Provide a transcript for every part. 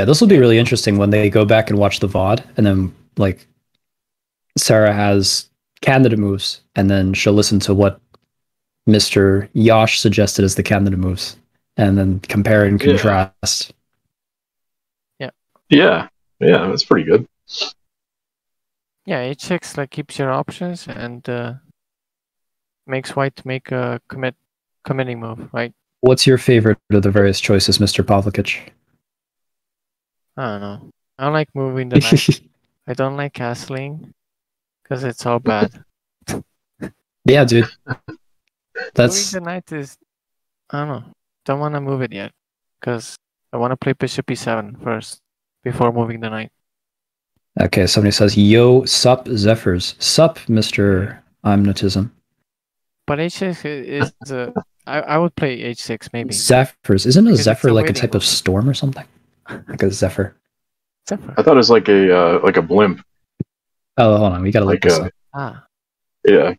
Yeah, this will be really interesting when they go back and watch the VOD, and then like Sara has candidate moves, and then she'll listen to what Mr. Yosh suggested as the candidate moves, and then compare and contrast. Yeah, that's pretty good. Yeah, it checks, like, keeps your options and makes white make a committing move, right? What's your favorite of the various choices, Mr. Pavlikich? I don't know. I don't like moving the knight. I don't like castling because it's all bad. Yeah, dude. That's... Moving the knight is... I don't know. Don't want to move it yet because I want to play bishop e7 first before moving the knight. Okay, somebody says, yo, sup, Zephyrs. Sup, Mr. Omnitism. But h6 is the... I would play h6, maybe. Zephyrs. Isn't a Zephyr like a type of storm or something? Like a Zephyr. Zephyr. I thought it was like a blimp. Oh, hold on. We got to look this up. Yeah.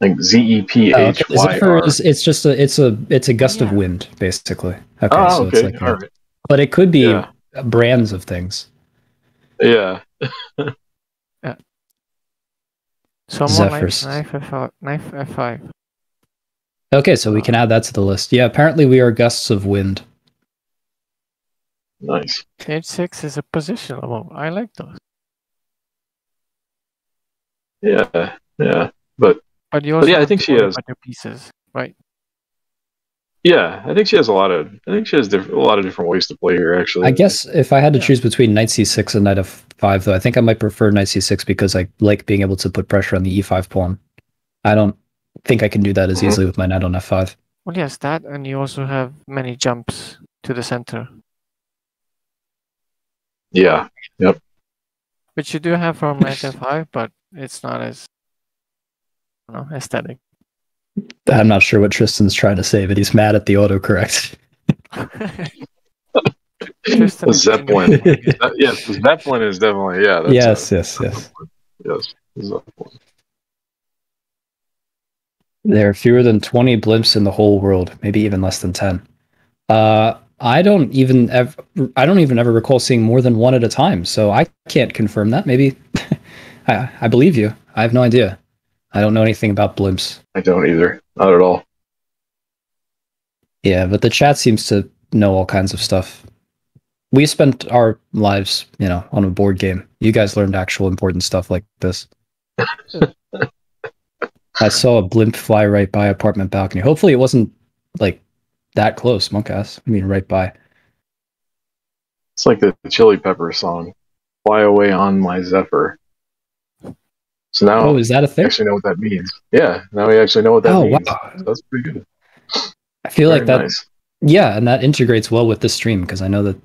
Like Zephy. Zephyr is, it's a gust of wind, basically. Okay, so it's like... Right. But it could be... Yeah. Brands of things. Yeah. Yeah. Someone likes knife F5. Okay, so we can add that to the list. Yeah, apparently we are gusts of wind. Nice. H6 is a positional move. I like those. Yeah. But you also I think she has your pieces, right? Yeah, I think she has a lot of. I think she has a lot of different ways to play here. Actually, I guess if I had to choose between knight c6 and knight f5, though, I think I might prefer knight c6 because I like being able to put pressure on the e5 pawn. I don't think I can do that as easily with my knight on f5. Well, yes, that, and you also have many jumps to the center. Yeah. Yep. Which you do have from knight f5, but it's not as aesthetic. I'm not sure what Tristan's trying to say, but he's mad at the autocorrect. Zeppelin. Yes, Zeppelin is definitely, that's Zeppelin. There are fewer than 20 blimps in the whole world, maybe even less than 10. I don't even ever recall seeing more than one at a time, so I can't confirm that. Maybe I believe you. I have no idea. I don't know anything about blimps. I don't either. Not at all. Yeah, but the chat seems to know all kinds of stuff. We spent our lives, on a board game. You guys learned actual important stuff like this. I saw a blimp fly right by apartment balcony. Hopefully it wasn't, that close, monkass. I mean, right by. It's like the Chili Pepper song. Fly away on my Zephyr. So now is that a thing? We actually know what that means. Yeah, now we actually know what that means. Wow. So that's pretty good. I feel like that. Nice. Yeah, and that integrates well with this stream because I know that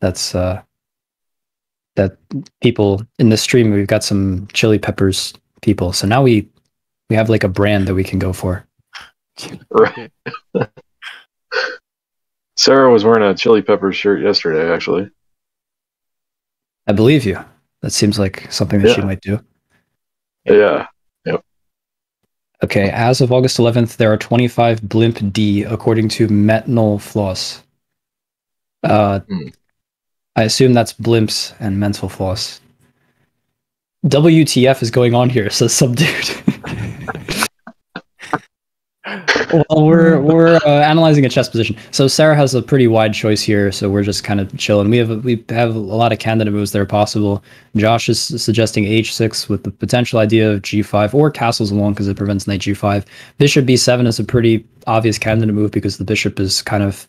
that's that people in this stream, we've got some Chili Peppers people. So now we have like a brand that we can go for. Right. Sara was wearing a Chili Peppers shirt yesterday, actually. I believe you. That seems like something that she might do. Yeah. Yep. Okay. As of August 11th, there are 25 blimp D, according to Mental Floss. I assume that's blimps and Mental Floss. WTF is going on here, says some dude. Well, we're analyzing a chess position. So Sara has a pretty wide choice here, so we're just kind of chilling. We have a lot of candidate moves that are possible. Josh is suggesting h6 with the potential idea of g5 or castles along because it prevents knight g5. Bishop b7 is a pretty obvious candidate move because the bishop is kind of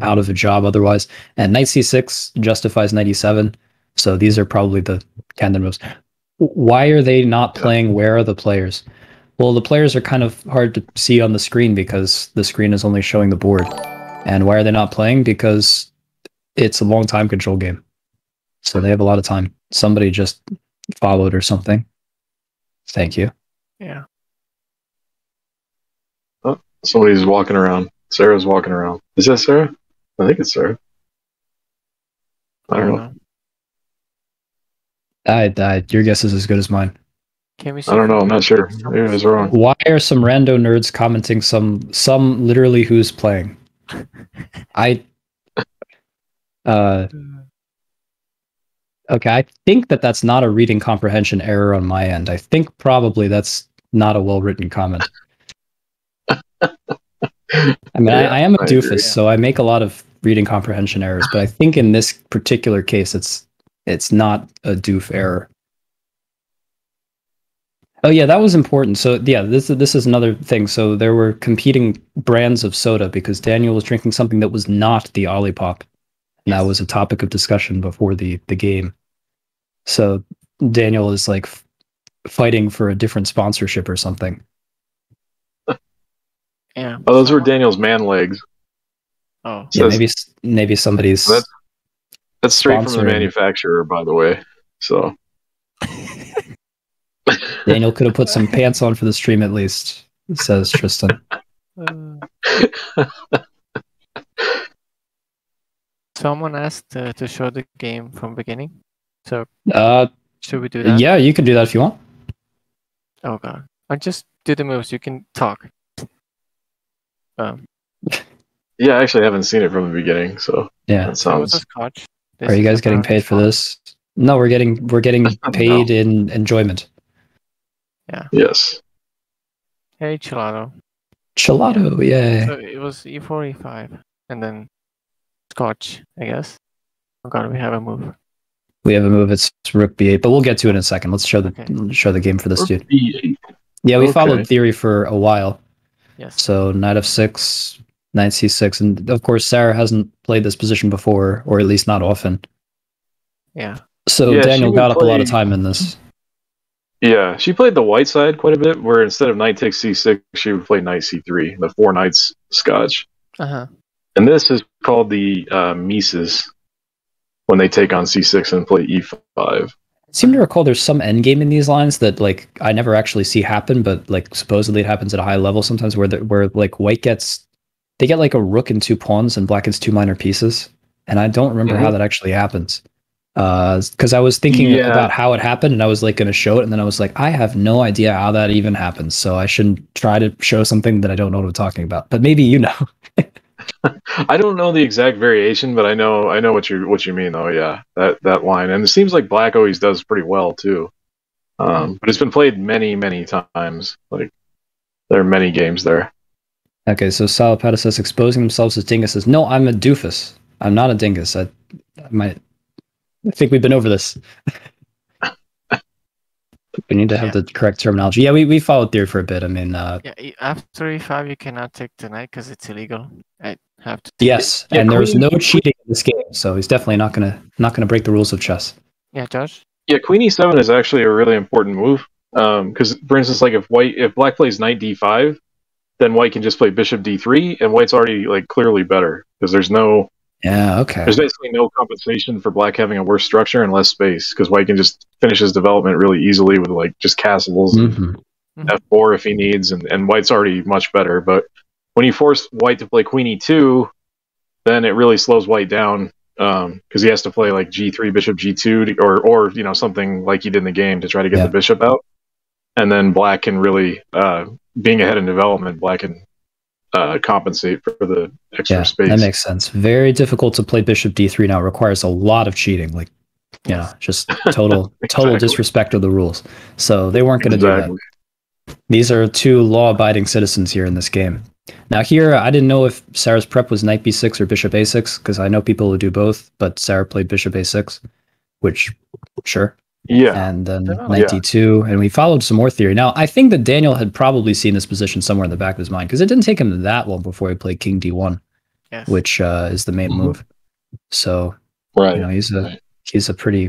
out of a job otherwise. And knight c6 justifies knight e7. So these are probably the candidate moves. Why are they not playing? Where are the players? Well, the players are kind of hard to see on the screen because the screen is only showing the board. And why are they not playing? Because it's a long time control game. So they have a lot of time. Somebody just followed or something. Thank you. Yeah. Oh, somebody's walking around. Sarah's walking around. Is that Sara? I think it's Sara. I don't know. I died. Your guess is as good as mine. Can we see? I don't know. I'm not sure. Maybe I was wrong. Why are some rando nerds commenting? Some literally who's playing? I Okay, I think that that's not a reading comprehension error on my end. I think probably that's not a well-written comment. I mean, yeah, I am a doofus, agree, yeah. So I make a lot of reading comprehension errors, but I think in this particular case, it's not a doof error. Oh yeah, that was important. So yeah, this is another thing. So there were competing brands of soda because Daniel was drinking something that was not the Olipop. And that was a topic of discussion before the game. So Daniel is like fighting for a different sponsorship or something. Yeah. Oh, those were Daniel's man legs. Oh, yeah, so maybe somebody's. That's straight from the manufacturer, by the way. So Daniel could have put some pants on for the stream, at least, says Tristan. Someone asked to show the game from beginning. So should we do that? Yeah, you can do that if you want. Oh god, I just do the moves. You can talk. Yeah, I actually haven't seen it from the beginning, so yeah. That sounds... Are you guys getting paid for this? No, we're getting paid in enjoyment. Yeah. Yes. Hey, Chilado. Chilado, yeah. So it was E4, E5, and then Scotch, I guess. Oh god, we have a move. We have a move. It's Rook B8, but we'll get to it in a second. Let's show the game for this Rook dude. B8. Yeah, we followed theory for a while. Yes. So Knight F6. Knight c6, and of course Sarah hasn't played this position before, or at least not often. Yeah. So yeah, Daniel got up a lot of time in this. Yeah, she played the white side quite a bit, where instead of knight takes c6, she would play knight c3, the four knights Scotch. Uh-huh. And this is called the Mises, when they take on c6 and play e5. I seem to recall there's some endgame in these lines that like I never actually see happen, but like supposedly it happens at a high level sometimes, where like white gets. They get like a rook and two pawns and black gets two minor pieces. And I don't remember how that actually happens. Because I was thinking about how it happened and I was like going to show it. And then I was like, I have no idea how that even happens. So I shouldn't try to show something that I don't know what I'm talking about. But maybe you know. I don't know the exact variation, but I know what you mean though. Yeah, that line. And it seems like black always does pretty well too. But it's been played many, many times. Like there are many games there. Okay, so Salapata says exposing themselves as dinguses. No, I'm a doofus. I'm not a dingus. I think we've been over this. We need to have the correct terminology. Yeah, we followed theory for a bit. I mean, yeah, after E5, you cannot take the knight because it's illegal. I have to. Yes, yeah, and there's no cheating in this game, so he's definitely not gonna break the rules of chess. Yeah, Josh. Yeah, Queen E7 is actually a really important move. Because for instance, like if Black plays Knight D5. Then white can just play bishop d3, and white's already like clearly better because there's no there's basically no compensation for black having a worse structure and less space because white can just finish his development really easily with like just castles and f4 if he needs, and white's already much better. But when you force white to play queen e2, then it really slows white down because he has to play like g3 bishop g2 to, or you know something like he did in the game to try to get the bishop out, and then black can really. Being ahead in development, black can compensate for the extra space. That makes sense. Very difficult to play bishop d3 now. It requires a lot of cheating, like you know, just total total disrespect of the rules. So they weren't going to do that. These are two law-abiding citizens here in this game. Now here, I didn't know if Sarah's prep was knight b6 or bishop a6 because I know people who do both, but Sarah played bishop a6, which sure. Yeah, and then knight d2, and we followed some more theory. Now, I think that Daniel had probably seen this position somewhere in the back of his mind because it didn't take him that long before he played king d1, which is the main move. So, you know, he's a pretty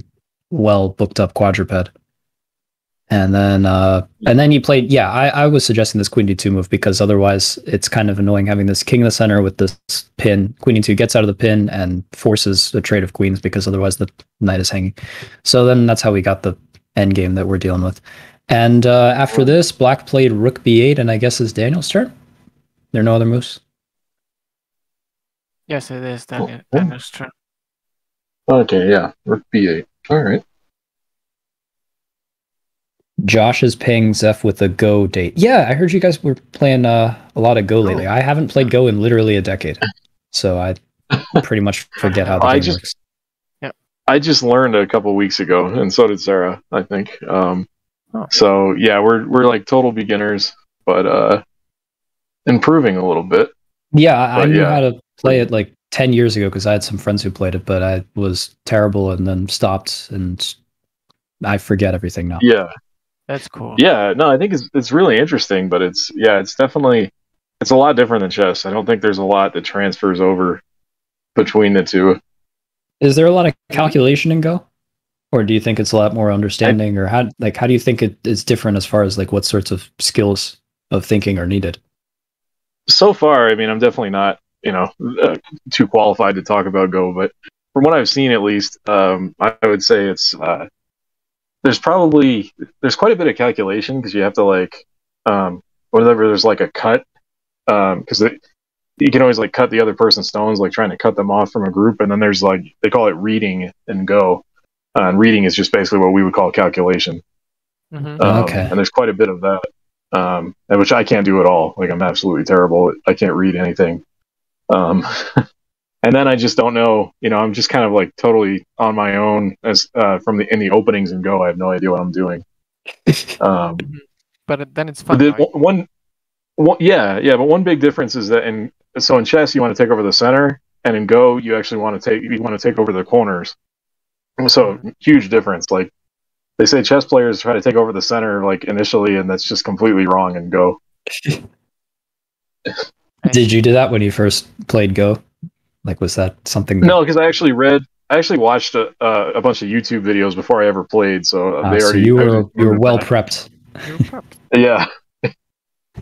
well booked up quadruped. And then he played. Yeah, I was suggesting this queen d2 move because otherwise it's kind of annoying having this king in the center with this pin. Queen d2 gets out of the pin and forces a trade of queens because otherwise the knight is hanging. So then that's how we got the end game that we're dealing with. And after this, black played rook b8, and I guess it's Daniel's turn. There are no other moves. Yes, it is Daniel's turn. Okay, yeah, rook b8. All right. Josh is paying Zeph with a Go date. Yeah, I heard you guys were playing a lot of Go lately. I haven't played Go in literally a decade, so I pretty much forget how the game works. I just learned a couple weeks ago, and so did Sara, I think. So yeah, we're like total beginners, but improving a little bit. Yeah, but I knew how to play it like 10 years ago because I had some friends who played it, but I was terrible and then stopped, and I forget everything now. Yeah, that's cool. Yeah, no, I think it's really interesting, but it's it's definitely a lot different than chess. I don't think there's a lot that transfers over between the two. Is there a lot of calculation in Go, or do you think it's a lot more understanding, or how do you think it is different as far as like what sorts of skills of thinking are needed? So far, I mean, I'm definitely not, you know, too qualified to talk about Go, but from what I've seen, at least, I would say it's there's quite a bit of calculation because you have to like whenever there's like a cut, because you can always like cut the other person's stones, like trying to cut them off from a group, and then there's like they call it reading in Go, and reading is just basically what we would call calculation. Mm-hmm. And there's quite a bit of that, which I can't do at all. Like I'm absolutely terrible. I can't read anything. And then I just don't know, you know, I'm just kind of like totally on my own as in the openings and Go. I have no idea what I'm doing. But then it's fun. But one big difference is that in chess you want to take over the center, and in Go you actually want to take over the corners. So huge difference. Like they say chess players try to take over the center like initially, and that's just completely wrong in Go. Did you do that when you first played Go? Like, was that something? No, because I actually watched a bunch of YouTube videos before I ever played. So you were well prepped. Yeah.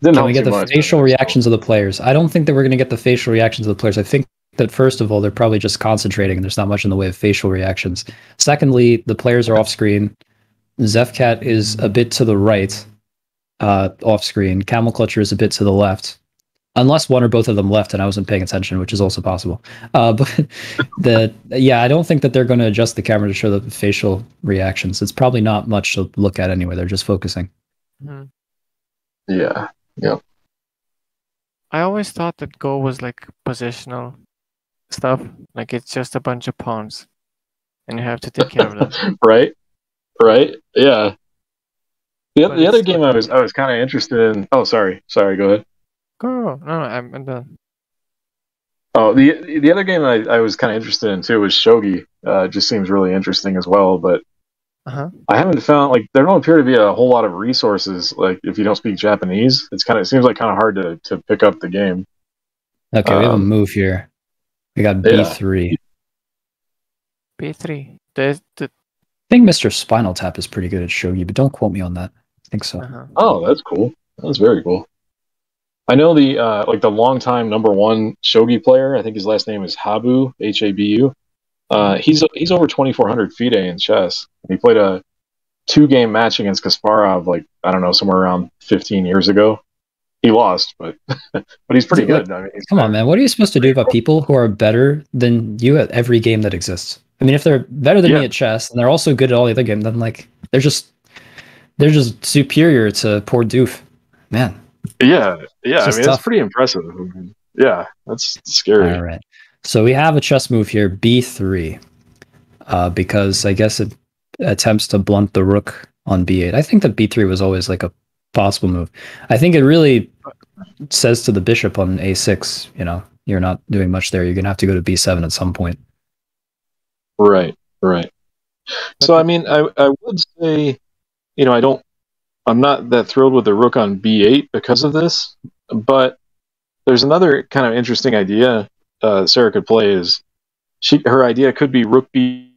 Can we get the facial reactions of the players? I don't think that we're going to get the facial reactions of the players. I think that first of all, they're probably just concentrating, and there's not much in the way of facial reactions. Secondly, the players are off screen. Zefcat is a bit to the right, off screen. Camel Clutcher is a bit to the left. Unless one or both of them left and I wasn't paying attention, which is also possible. But I don't think that they're going to adjust the camera to show the facial reactions. It's probably not much to look at anyway. They're just focusing. Yeah. Yep. I always thought that Go was like positional stuff. Like it's just a bunch of pawns and you have to take care of them. Right. Yeah. The other game I was kind of interested in. Oh, sorry. Go ahead. Cool. No, I'm done. Oh, the other game I was kind of interested in too was shogi. It just seems really interesting as well, but I haven't found like there don't appear to be a whole lot of resources. Like if you don't speak Japanese, it seems hard to pick up the game. Okay, we have a move here. We got B3. B3. I think Mr. Spinal Tap is pretty good at shogi, but don't quote me on that. I think so. Oh, that's cool. That's very cool. I know the longtime #1 shogi player. I think his last name is Habu, H-A-B-U. He's over 2,400 FIDE in chess. He played a 2-game match against Kasparov, like I don't know, somewhere around 15 years ago. He lost, but he's pretty good. I mean, come on, man! What are you supposed to do about people who are better than you at every game that exists? I mean, if they're better than me at chess and they're also good at all the other games, then like they're just superior to poor doof, man. Yeah. I mean, that's pretty impressive. I mean, yeah, that's scary. All right. So we have a chess move here, B3, because I guess it attempts to blunt the rook on B8. I think that B3 was always like a possible move. I think it really says to the bishop on A6, you know, you're not doing much there. You're going to have to go to B7 at some point. Right. So, I mean, I would say, you know, I'm not that thrilled with the rook on B8 because of this, but there's another kind of interesting idea Sara could play. Is her idea could be rook B,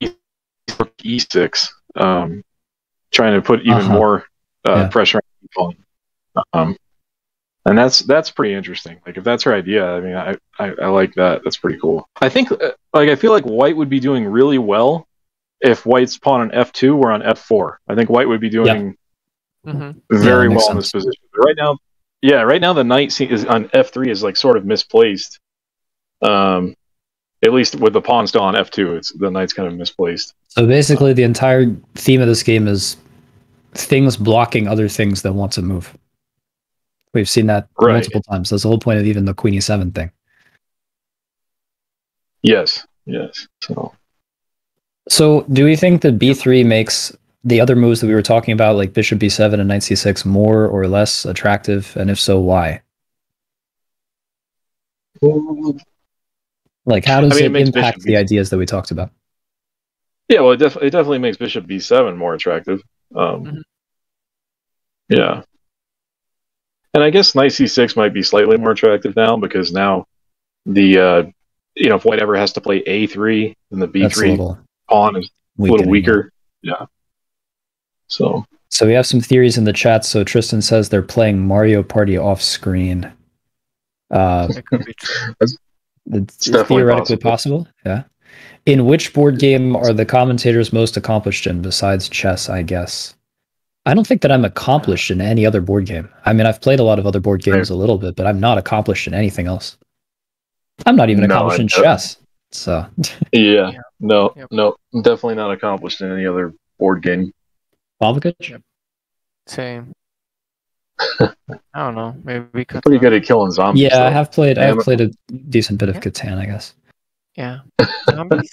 rook E6, trying to put even more pressure on the pawn, and that's pretty interesting. Like if that's her idea, I mean, I like that. That's pretty cool. I think I feel like White would be doing really well if White's pawn on F2 were on F4. I think White would be doing. Yep. Very well in this position. But right now the knight is on F3 is like sort of misplaced. At least with the pawn still on F2, the knight's kind of misplaced. So basically, the entire theme of this game is things blocking other things that want to move. We've seen that multiple times. That's the whole point of even the Queen E7 thing. Yes. So So do we think that b3 makes the other moves that we were talking about, like bishop b7 and knight c6, more or less attractive? And if so, why? Like, how does it impact the ideas that we talked about? Yeah, well, it definitely makes bishop b7 more attractive. Yeah. And I guess knight c6 might be slightly more attractive now, because now the, you know, if white ever has to play a3, then the b3 pawn is a little weaker. Yeah. So we have some theories in the chat. So Tristan says they're playing Mario Party off screen. It's theoretically possible. Yeah. In which board game are the commentators most accomplished in, besides chess, I guess? I don't think that I'm accomplished in any other board game. I mean, I've played a lot of other board games a little bit, but I'm not accomplished in anything else. I'm not even accomplished in chess. So yeah, no, I'm definitely not accomplished in any other board game. Pavlikich? Yep. Same. I don't know. Maybe we could. Pretty good at killing zombies. Yeah, though. I have played a decent bit of Catan, I guess. Yeah. Zombies.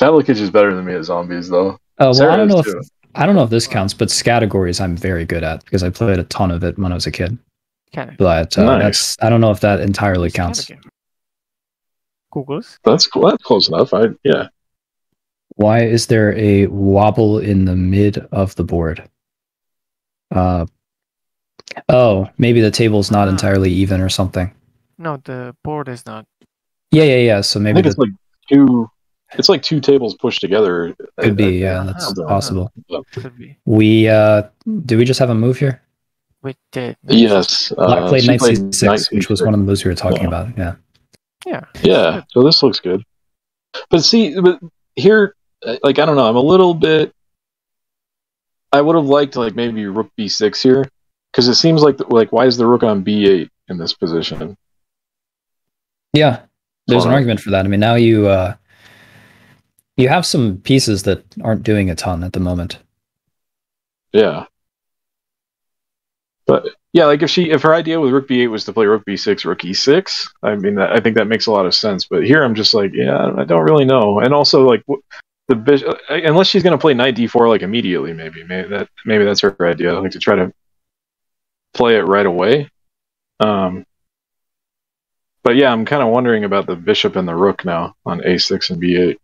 Pavlikich is better than me at zombies, though. Oh, well, I don't know if this counts, but categories I'm very good at, because I played a ton of it when I was a kid. Okay. But I don't know if that entirely counts. Google's. That's close enough. Yeah. Why is there a wobble in the mid of the board? Oh, maybe the table's not entirely even or something. No, the board is not. Yeah. So maybe I think it's like two tables pushed together. Could be, yeah, that's possible. Could be. Do we just have a move here? We did. Yes. Black played knight c6, which was one of the moves we were talking about. Yeah. So this looks good. But see, here, like, I don't know, I'm a little bit. I would have liked to, like, maybe rook b6 here, because it seems like why is the rook on b8 in this position? Yeah, there's an argument for that. I mean, now you you have some pieces that aren't doing a ton at the moment. Yeah, but yeah, like if her idea with rook b8 was to play rook b6, rook e6, I mean, I think that makes a lot of sense. But here, I'm just like, yeah, I don't really know, and also like. The bishop, unless she's going to play knight d4 like immediately, maybe that's her idea. I like to try to play it right away. But yeah, I'm kind of wondering about the bishop and the rook now on a6 and b8.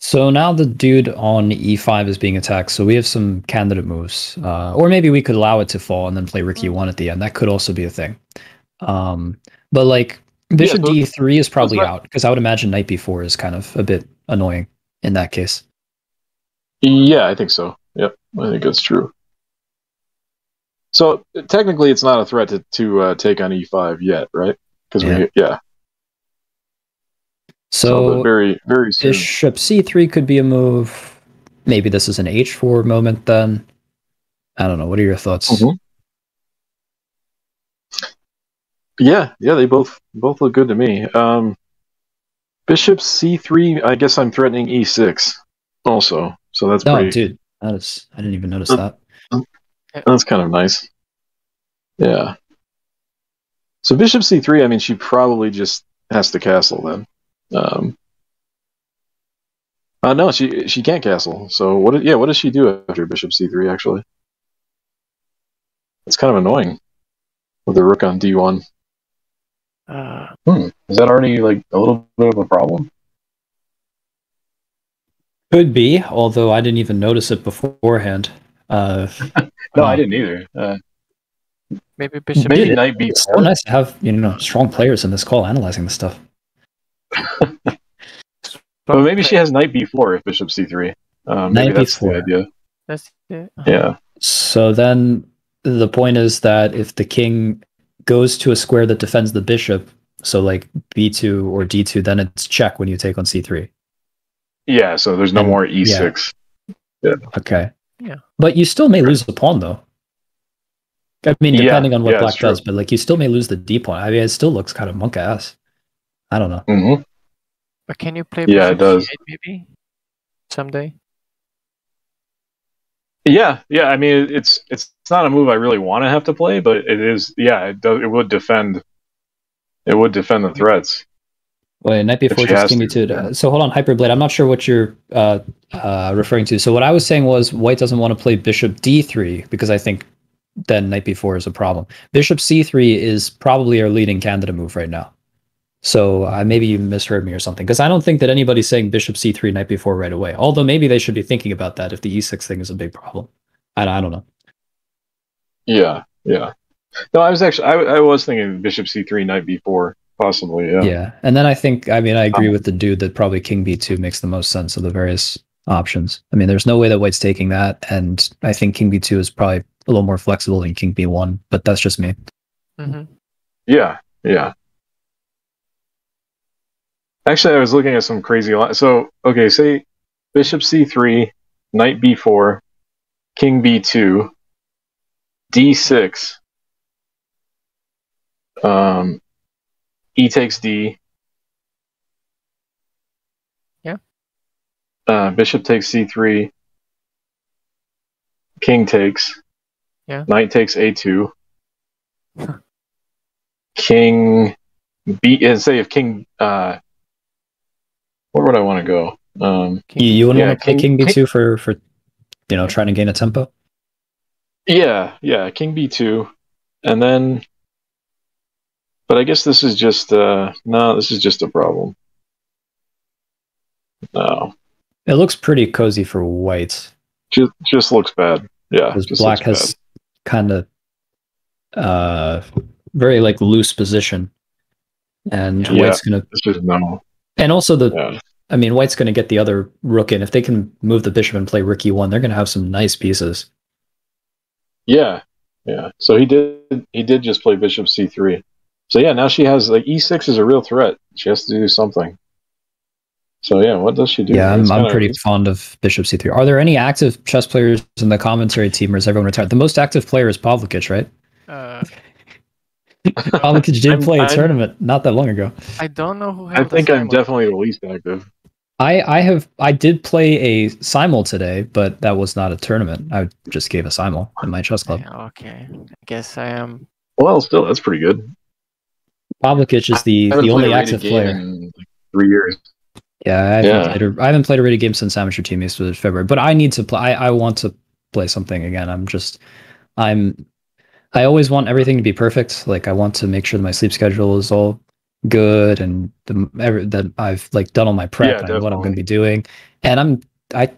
So now the dude on e5 is being attacked. So we have some candidate moves, or maybe we could allow it to fall and then play rook e1 at the end. That could also be a thing. But like bishop d3 is probably out, because I would imagine knight b4 is kind of a bit annoying. In that case. Yeah, I think so. Yep, I think that's true. So technically it's not a threat to take on e5 yet, right? Because So very, very soon. Bishop c3 could be a move. Maybe this is an h4 moment then. I don't know. What are your thoughts? Yeah, they both look good to me. Bishop c3, I guess I'm threatening e6 also. So that's pretty... Oh, dude, that is... I didn't even notice that. That's kind of nice. Yeah. So bishop c3, I mean, she probably just has to castle then. No, she can't castle. So what does she do after bishop c3, actually? It's kind of annoying with the rook on d1. Is that already like a little bit of a problem? Could be, although I didn't even notice it beforehand. No, I didn't either. Maybe bishop. Maybe knight b4. It's so nice to have strong players in this call analyzing this stuff. But maybe she has knight b4 if bishop c3. Knight b4. The idea. That's it. Yeah. So then the point is that if the king goes to a square that defends the bishop, so like b2 or d2, then it's check when you take on c3. Yeah, so there's no more e6. Yeah. Okay. Yeah. But you still may lose the pawn, though. I mean, depending on what black does, but like you still may lose the d pawn. I mean, it still looks kind of monk-ass. I don't know. But can you play bishop c8 maybe someday? Yeah. I mean, it's not a move I really want to have to play, but it is. Yeah, it would defend. It would defend the threats. Wait, Knight B4 just gave me two. So hold on, Hyperblade. I'm not sure what you're referring to. So what I was saying was White doesn't want to play Bishop D3 because I think then Knight B4 is a problem. Bishop C3 is probably our leading candidate move right now. So maybe you misheard me or something, because I don't think that anybody's saying Bishop C3 Knight B4 right away. Although maybe they should be thinking about that if the E6 thing is a big problem. I don't know. Yeah, yeah. No, I was actually I was thinking Bishop C3 Knight B4. Possibly, yeah. Yeah, and then I think, I mean, I agree with the dude that probably King B2 makes the most sense of the various options. I mean, there's no way that White's taking that, and I think King B2 is probably a little more flexible than King B1, but that's just me. Mm-hmm. Yeah, yeah. Actually, I was looking at some crazy line. So, okay, say Bishop C3, Knight B4, King B2, D6. E takes D. Yeah. Bishop takes C3. King takes. Yeah. Knight takes A2. Huh. King B. And say if King. Where would I want to go? You wouldn't want to play King B2 for you know, trying to gain a tempo. Yeah, yeah. King B2, and then. But I guess this is just no. This is just a problem. No. It looks pretty cozy for White. Just looks bad. Yeah. Because Black has kind of very like loose position, and yeah, White's gonna. This is no. And also the, yeah. I mean, White's gonna get the other rook in if they can move the bishop and play rook E1. They're gonna have some nice pieces. Yeah, yeah. So he did. He did just play bishop C3. So yeah, now she has, like, E6 is a real threat. She has to do something. So yeah, what does she do? Yeah, I'm pretty fond of bishop C3. Are there any active chess players in the commentary team, or is everyone retired? The most active player is Pavlikich, right? Pavlikich did play a tournament not that long ago. I don't know who. I think I'm definitely the least active. I did play a simul today, but that was not a tournament. I just gave a simul in my chess club. Okay, I guess I am. Well, still, that's pretty good. Pavlikich is the only active player. In like 3 years. Yeah, I haven't played a rated game since Amateur Teammates was February. But I need to play. I want to play something again. I always want everything to be perfect. Like I want to make sure that my sleep schedule is all good and that I've like done all my prep and what I'm going to be doing. And I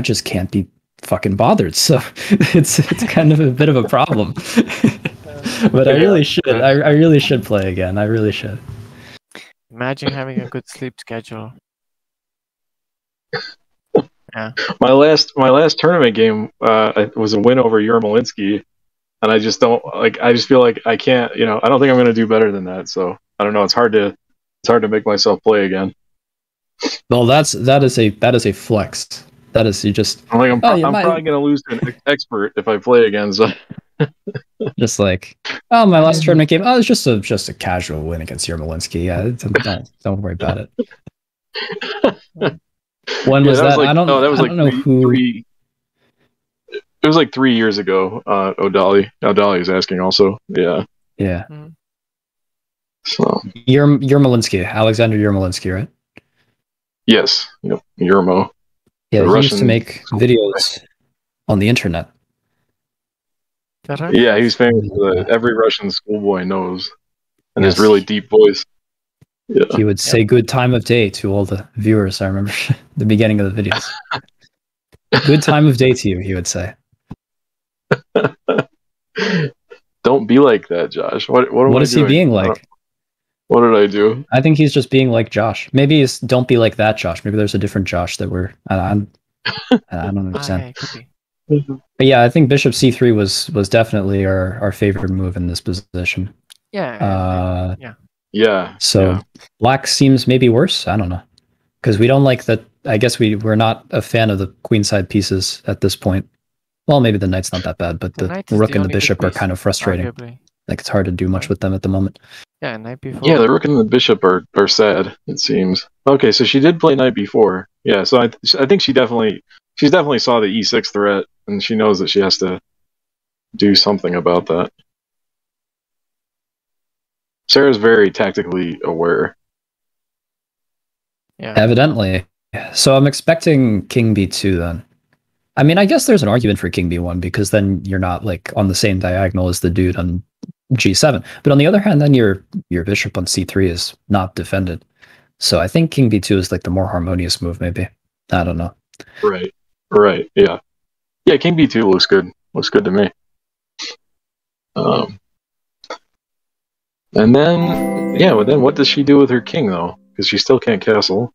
just can't be fucking bothered. So it's kind of a bit of a problem. But I really should. I really should play again. I really should. Imagine having a good sleep schedule. Yeah. My last tournament game was a win over Yermolinsky, and I just don't like. I just feel like I can't. You know, I don't think I'm going to do better than that. So I don't know. It's hard to make myself play again. Well, that is a flex. That is you just. Like, I'm probably going to lose to an expert if I play again. So. Just like, oh, my last tournament game. Oh, it's just a casual win against Yermolinsky. Yeah, don't worry about it. When was that? I don't know. That was like who. It was like 3 years ago. Odali is asking also. Yeah. Yeah. Mm-hmm. So Yermolinsky, Alexander Yermolinsky, right? Yes. Yep. Yermo. Yeah, he used to make videos on the internet. Yeah, he's famous for that. Every Russian schoolboy knows, and his really deep voice. Yeah. He would say "good time of day" to all the viewers. I remember the beginning of the videos. "Good time of day" to you, he would say. Don't be like that, Josh. What is he being like? What did I do? I think he's just being like Josh. Maybe it's "don't be like that, Josh." Maybe there's a different Josh that we're. I don't understand. But yeah, I think bishop c3 was definitely our favorite move in this position. Yeah. Yeah. So Black seems maybe worse. I don't know, because we don't like that. I guess we're not a fan of the queenside pieces at this point. Well, maybe the knight's not that bad, but the rook and the bishop are kind of frustrating. Arguably. Like it's hard to do much with them at the moment. Yeah, knight b4. Yeah, the rook and the bishop are sad. It seems. Okay, so she did play knight b4. Yeah, so I think she definitely. She's definitely saw the E6 threat, and she knows that she has to do something about that. Sarah's very tactically aware. Yeah. Evidently. So I'm expecting King B2 then. I mean, I guess there's an argument for King B1 because then you're not like on the same diagonal as the dude on G7. But on the other hand, then your bishop on C3 is not defended. So I think King B2 is like the more harmonious move, maybe. I don't know. Right. Right. Yeah. Yeah. King B2 looks good. Looks good to me. And then, yeah, well, then what does she do with her king, though? Because she still can't castle.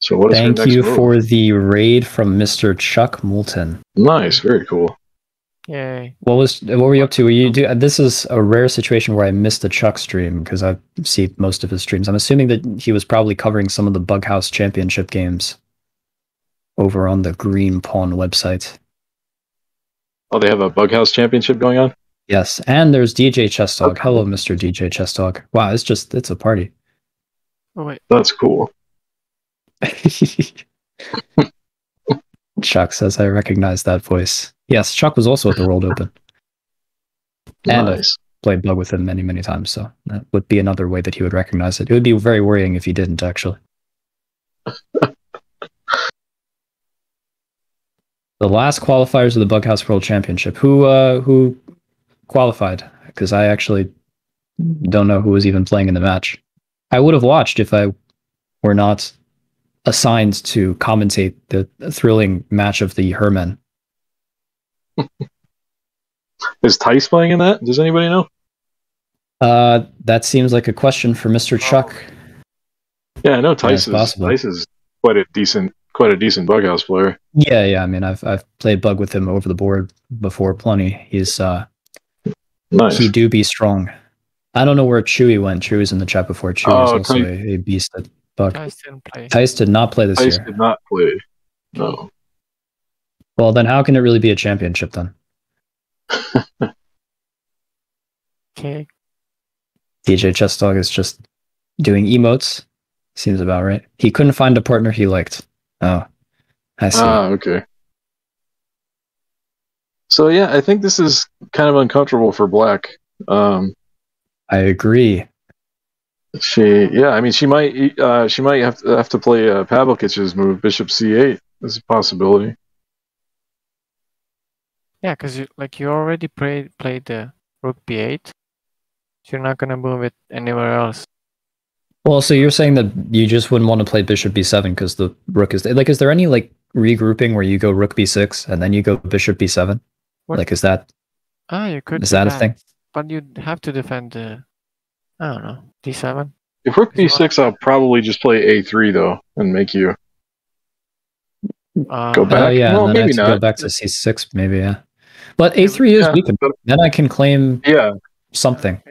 So what is her next move? Thank you for the raid from Mr. Chuck Moulton. Nice. Very cool. Yay. What were you up to? Were you this is a rare situation where I missed the Chuck stream because I see most of his streams. I'm assuming that he was probably covering some of the Bughouse Championship games over on the Green Pawn website. Oh, they have a Bughouse Championship going on? Yes, and there's DJ Chessdog. Okay. Hello, Mr. DJ Chessdog. Wow, it's just, it's a party. Oh, wait. That's cool. Chuck says, I recognize that voice. Yes, Chuck was also at the World Open. And nice. I played Bug with him many, many times, so that would be another way that he would recognize it. It would be very worrying if he didn't, actually. The last qualifiers of the Bughouse World Championship. Who qualified? Because I actually don't know who was even playing in the match. I would have watched if I were not assigned to commentate the thrilling match of the Herman. Is Tice playing in that? Does anybody know? That seems like a question for Mr. Chuck. Yeah, I know Tice is quite a decent Bughouse player. Yeah, yeah. I mean, I've played Bug with him over the board before plenty. He's nice. He do be strong. I don't know where Chewy went. Chewy was in the chat before. Chewy was also a beast at Bug. Tice did not play this year. Tice did not play. No. Well, then how can it really be a championship, then? Okay. DJ Chessdog is just doing emotes. Seems about right. He couldn't find a partner he liked. Oh, I see. Ah, okay. So, yeah, I think this is kind of uncomfortable for Black. I agree. I mean, she might have to play Pavlikich's move, Bishop C8. That's a possibility. Yeah, because you already played the Rook B8. So you're not going to move it anywhere else. Well, so you're saying that you just wouldn't want to play Bishop B7 because the Rook is... Like, is there any, like, regrouping where you go Rook B6 and then you go Bishop B7? What? Like, is that... Ah, you could... Is that a thing? But you'd have to defend the... I don't know, D7? If Rook B6, I'll probably just play A3, though, and make you... go back? Yeah, no, and then maybe not. Go back to C6, maybe, yeah. But A3 is weakened. Then I can claim something.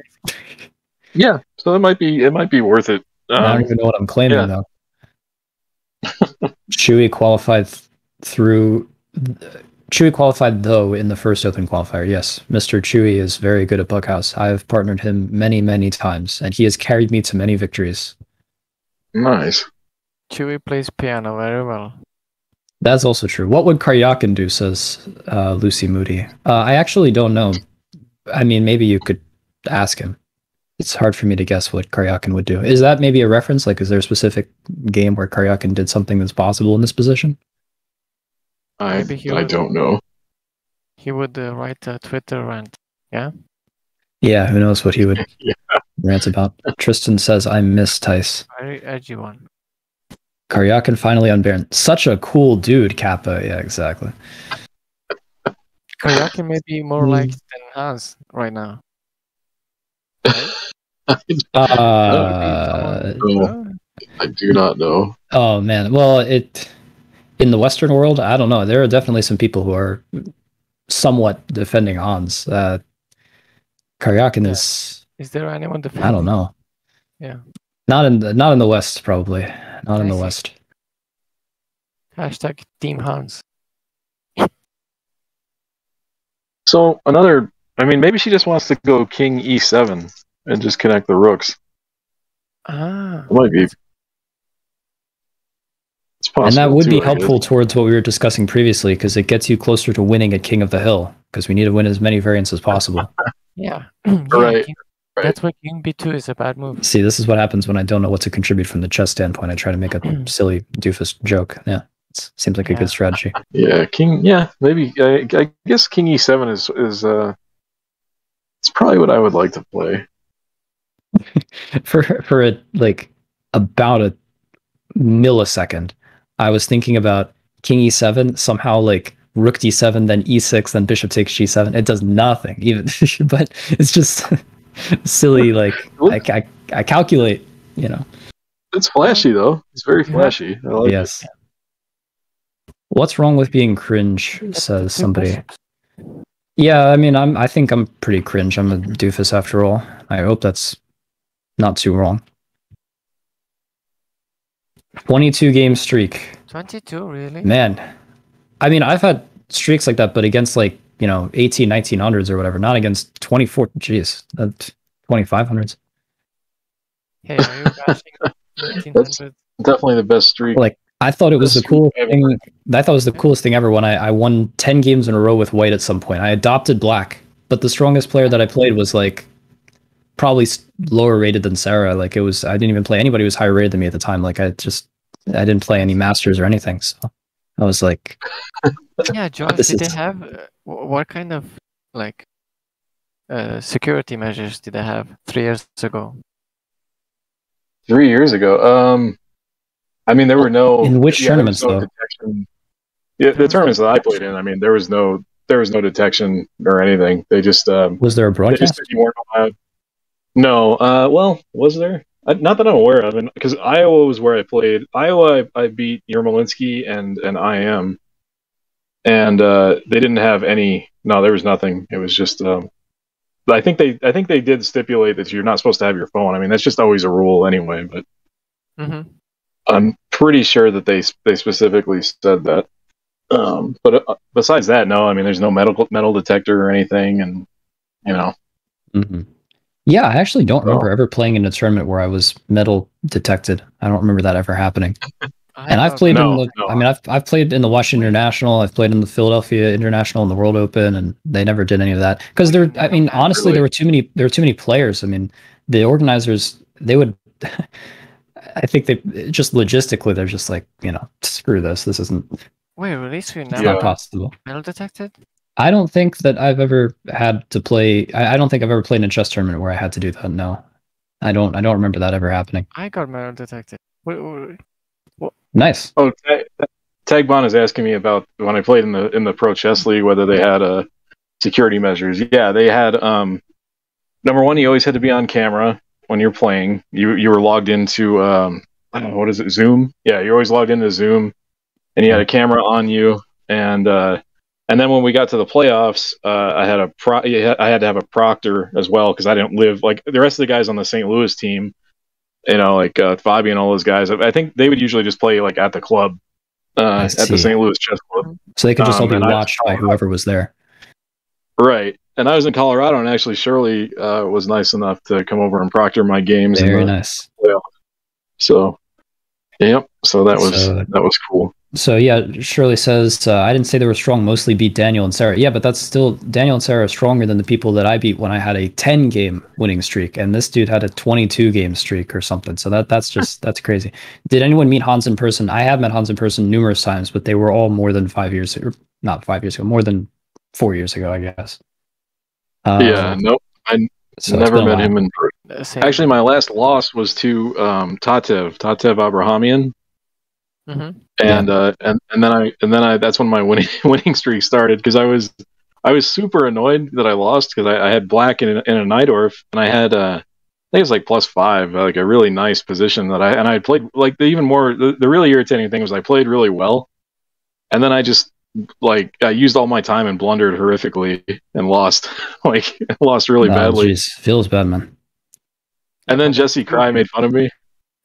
Yeah, so it might be worth it. I don't even know what I'm claiming though. Chewy qualified though in the first Open qualifier. Yes, Mr. Chewy is very good at Bughouse. I have partnered him many, many times, and he has carried me to many victories. Nice. Chewy plays piano very well. That's also true. What would Karyakin do, says Lucy Moody. I actually don't know. I mean, maybe you could ask him. It's hard for me to guess what Karyakin would do. Is that maybe a reference? Like, is there a specific game where Karyakin did something that's possible in this position? I don't know. He would write a Twitter rant, yeah? Yeah, who knows what he would rant about. Tristan says, I miss Tice. Very edgy one. Karyakin finally unbanned. Such a cool dude, Kappa. Yeah, exactly. Karyakin may be more liked than Hans right now. Right? I do not know. Oh man, well, in the Western world, I don't know. There are definitely some people who are somewhat defending Hans. Karyakin is. Is there anyone defending? I don't know. Yeah. Not in the West, probably. Not in the West. Hashtag Team Hans. So another. I mean, maybe she just wants to go King E7 and just connect the rooks. Ah, it might be. It's possible, and that would be helpful towards what we were discussing previously, because it gets you closer to winning at King of the Hill, because we need to win as many variants as possible. Yeah, right. Right. That's what King B2 is a bad move. See, this is what happens when I don't know what to contribute from the chess standpoint. I try to make a silly doofus joke. Yeah, it seems like a good strategy. Yeah, King. Yeah, maybe. I guess King E7 is it's probably what I would like to play. for a, like about a millisecond, I was thinking about King E7 somehow like. Rook d7, then e6, then bishop takes g7. It does nothing, even. But it's just silly. Like I calculate, you know. It's flashy though. It's very flashy. I like it. What's wrong with being cringe? Says somebody. Yeah, I mean, I think I'm pretty cringe. I'm a doofus after all. I hope that's not too wrong. 22 game streak. 22, really? Man. I mean, I've had streaks like that, but against like, you know, 1800s, 1900s or whatever, not against 24, jeez, 2500s. Hey, are you watching 1800s? Definitely the best streak. Like, I thought it was the coolest thing. I thought it was the coolest thing ever when I won 10 games in a row with white at some point. I adopted black, but the strongest player that I played was like probably lower rated than Sara. Like it was, I didn't even play anybody who was higher rated than me at the time. Like I didn't play any masters or anything. So. I was like, yeah, George, did they have what kind of like security measures did they have 3 years ago? 3 years ago, I mean, there were no in which tournaments though. Detection. Yeah, the tournaments that I played in, I mean, there was no detection or anything. They just was there a broadcast? No, well, was there? Not that I'm aware of, because Iowa was where I played. Iowa, I beat Yermolinsky and IM, and they didn't have any. No, there was nothing. It was just. I think they did stipulate that you're not supposed to have your phone. I mean, that's just always a rule anyway. But I'm pretty sure that they specifically said that. But besides that, no. I mean, there's no metal detector or anything, and you know. Yeah, I actually don't remember ever playing in a tournament where I was metal detected. I don't remember that ever happening. And I've played I mean, I've played in the Washington International. I've played in the Philadelphia International and the World Open, and they never did any of that because there. I mean, honestly, there were too many players. I mean, the organizers I think they just logistically they're just like, you know, screw this. This isn't. Wait, release you now? Not possible. Metal detected. I don't think that I've ever had to play. I don't think I've ever played in a chess tournament where I had to do that. No, I don't remember that ever happening. I got metal detected. What? Nice. Oh, Tagbon is asking me about when I played in the Pro Chess League whether they had security measures. Yeah, they had. Number one, you always had to be on camera when you're playing. You were logged into I don't know, what is it, Zoom? Yeah, you're always logged into Zoom, and you had a camera on you and. And then when we got to the playoffs, I had to have a proctor as well because I didn't live like the rest of the guys on the St. Louis team, you know, like Fabi and all those guys. I think they would usually just play like at the club, at the St. Louis Chess Club. So they could just all be watched by whoever was there. Right. And I was in Colorado, and actually Shirley was nice enough to come over and proctor my games. Very nice. Playoff. So, yep. So that was cool. So yeah, Shirley says, I didn't say they were strong, mostly beat Daniel and Sara. Yeah, but that's still, Daniel and Sara are stronger than the people that I beat when I had a 10-game winning streak, and this dude had a 22-game streak or something. So that's crazy. Did anyone meet Hans in person? I have met Hans in person numerous times, but they were all more than 5 years, or not 5 years ago, more than 4 years ago, I guess. Yeah, nope. So never met him in person. Actually, my last loss was to Tatev Abrahamian. And then that's when my winning streak started, because I was super annoyed that I lost, because I had black in a Nydorf, and I had I think it was like +5, like a really nice position that I played. Like the really irritating thing was I played really well, and then I just like I used all my time and blundered horrifically and lost like lost really badly. Geez. Feels bad, man. And then Jesse Kraai made fun of me.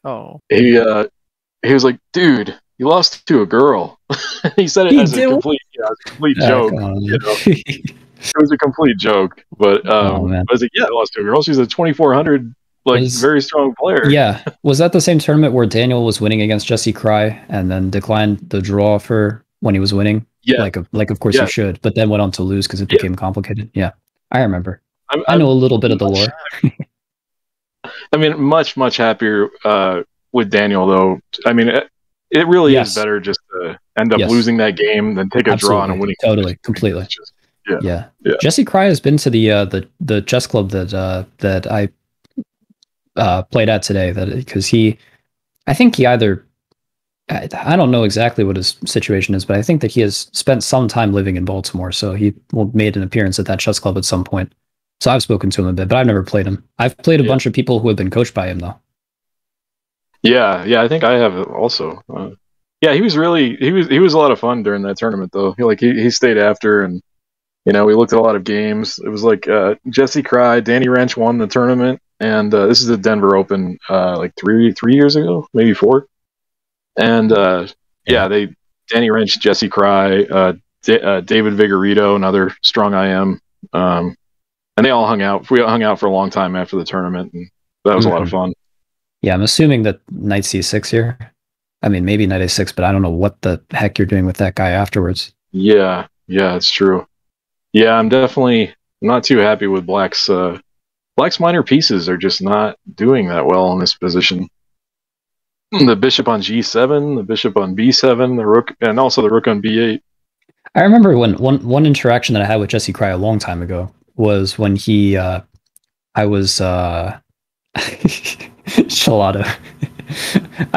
Oh, he was like, dude, you lost to a girl. He said it as a complete, joke. You know? It was a complete joke. But I was like, yeah, I lost to a girl. She's a 2400, like, very strong player. Yeah. Was that the same tournament where Daniel was winning against Jesse Kraai and then declined the draw for when he was winning? Yeah. Like of course you should, but then went on to lose because it became complicated. Yeah. I remember. I know a little bit of the lore. I mean, much happier with Daniel, though. I mean, it really is better just to end up losing that game than take a draw on a winning game. Completely. Just, yeah. Jesse Kraai has been to the chess club that I played at today. That because I don't know exactly what his situation is, but I think that he has spent some time living in Baltimore, so he made an appearance at that chess club at some point. So I've spoken to him a bit, but I've never played him. I've played a bunch of people who have been coached by him, though. Yeah, I think I have also. He was really he was a lot of fun during that tournament, though. He stayed after, and we looked at a lot of games. It was like Jesse Kraai, Danny Rensch won the tournament, and this is the Denver Open like three years ago, maybe 4. And Danny Rensch, Jesse Kraai, David Vigorito, another strong IM, and they all hung out. We hung out for a long time after the tournament, and that was a lot of fun. Yeah, I'm assuming that knight c6 here. I mean, maybe knight a6, but I don't know what the heck you're doing with that guy afterwards. Yeah, it's true. Yeah, I'm definitely not too happy with Black's. Black's minor pieces are just not doing that well in this position. The bishop on g7, the bishop on b7, the rook, and also the rook on b8. I remember when one interaction that I had with Jesse Kraai a long time ago was when he, I was playing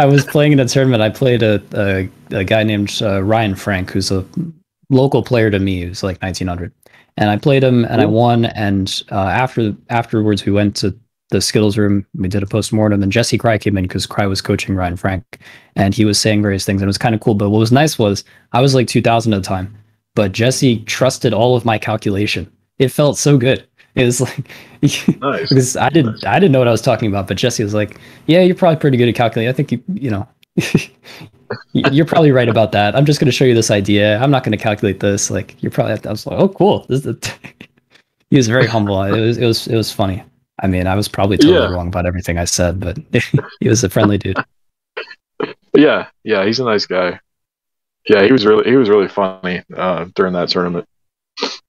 in a tournament. I played a guy named Ryan Frank, who's a local player to me. He was like 1900, and I played him, and I won. And afterwards, we went to the Skittles room. We did a postmortem, and Jesse Kraai came in because Kraai was coaching Ryan Frank, and he was saying various things, and it was kind of cool. But what was nice was I was like 2000 at the time, but Jesse trusted all of my calculation. It felt so good. It was like nice. Because I didn't know what I was talking about, but Jesse was like, "Yeah, you're probably pretty good at calculating. I think you you're probably right about that. I'm just going to show you this idea. I'm not going to calculate this. Like you're probably." I was like, "Oh, cool." He was very humble. It was funny. I mean, I was probably totally wrong about everything I said, but he was a friendly dude. Yeah, he's a nice guy. Yeah, he was really funny during that tournament.